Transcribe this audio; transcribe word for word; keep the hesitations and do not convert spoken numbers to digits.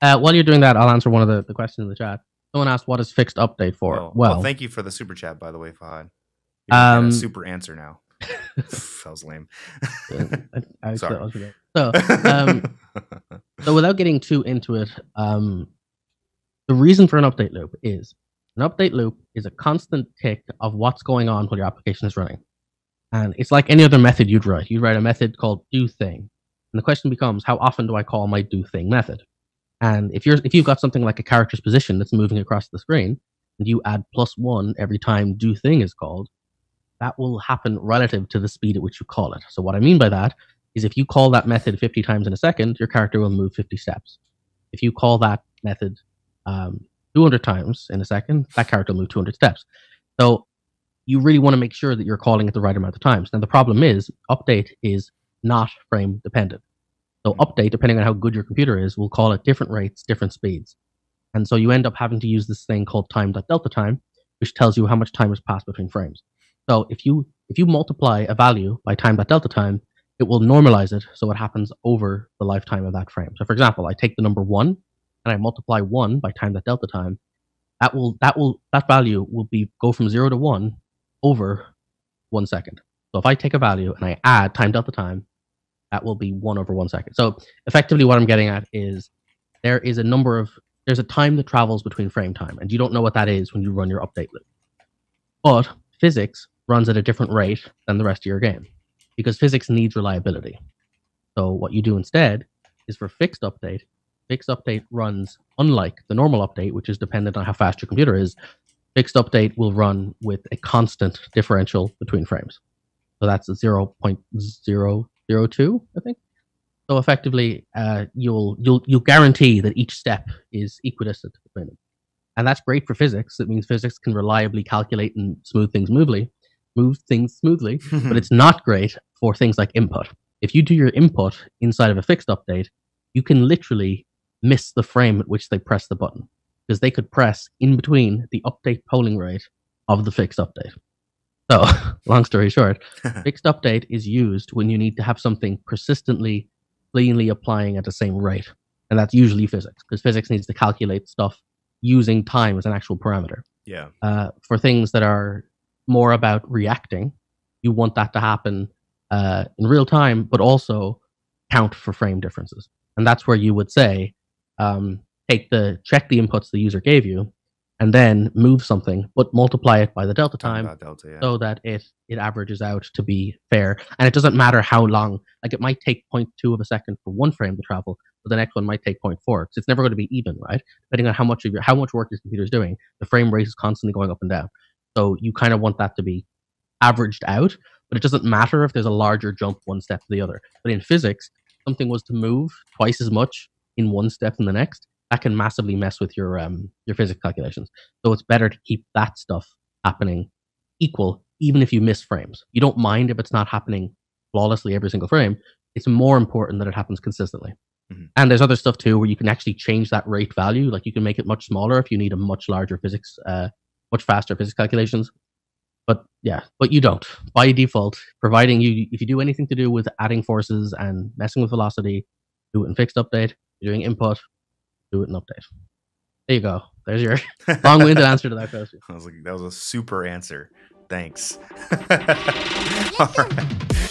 Uh, while you're doing that, I'll answer one of the, the questions in the chat. Someone asked, what is fixed update for? Oh, well, well, thank you for the super chat, by the way, Fahad. Um, super answer now. That was lame. I, I, Sorry. So, um, so without getting too into it, um, the reason for an update loop is an update loop is a constant tick of what's going on while your application is running. And it's like any other method you'd write. You'd write a method called do thing. And the question becomes, how often do I call my do thing method? And if you're if you've got something like a character's position that's moving across the screen, and you add plus one every time do thing is called, that will happen relative to the speed at which you call it. So what I mean by that is if you call that method fifty times in a second, your character will move fifty steps. If you call that method um, two hundred times in a second, that character will move two hundred steps. So you really want to make sure that you're calling it the right amount of times. Now the problem is update is not frame dependent. So update, depending on how good your computer is, will call at different rates, different speeds. And so you end up having to use this thing called time.delta time, which tells you how much time has passed between frames. So if you if you multiply a value by time.delta time, it will normalize it so it happens over the lifetime of that frame. So for example, I take the number one and I multiply one by time.delta time. That will that will that value will be go from zero to one over one second. So if I take a value and I add time.delta time, that will be one over one second. So effectively what I'm getting at is there is a number of, there's a time that travels between frame time, and you don't know what that is when you run your update loop. But physics runs at a different rate than the rest of your game because physics needs reliability. So what you do instead is for fixed update, fixed update runs unlike the normal update, which is dependent on how fast your computer is. Fixed update will run with a constant differential between frames. So that's a zero point zero. Zero two, I think. So effectively, uh, you'll you'll you'll guarantee that each step is equidistant between them, and that's great for physics. It means physics can reliably calculate and smooth things smoothly, move things smoothly. But it's not great for things like input. If you do your input inside of a fixed update, you can literally miss the frame at which they press the button because they could press in between the update polling rate of the fixed update. So, long story short, fixed update is used when you need to have something persistently, cleanly applying at the same rate. And that's usually physics, because physics needs to calculate stuff using time as an actual parameter. Yeah. Uh, for things that are more about reacting, you want that to happen uh, in real time, but also count for frame differences. And that's where you would say, um, take the check the inputs the user gave you, and then move something, but multiply it by the delta time, time delta, yeah. So that it, it averages out to be fair. And it doesn't matter how long. Like, it might take zero point two of a second for one frame to travel, but the next one might take zero point four, because it's never going to be even, right? Depending on how much of your, how much work your computer is doing, the frame rate is constantly going up and down. So you kind of want that to be averaged out, but it doesn't matter if there's a larger jump one step to the other. But in physics, something was to move twice as much in one step than the next, that can massively mess with your um, your physics calculations. So it's better to keep that stuff happening equal, even if you miss frames. You don't mind if it's not happening flawlessly every single frame. It's more important that it happens consistently. Mm-hmm. And there's other stuff too where you can actually change that rate value. Like, you can make it much smaller if you need a much larger physics, uh, much faster physics calculations. But yeah, but you don't. By default, providing you, if you do anything to do with adding forces and messing with velocity, do it in fixed update, you're doing input, do it in update. There you go. There's your long-winded answer to that question. I was like, that was a super answer. Thanks. All right.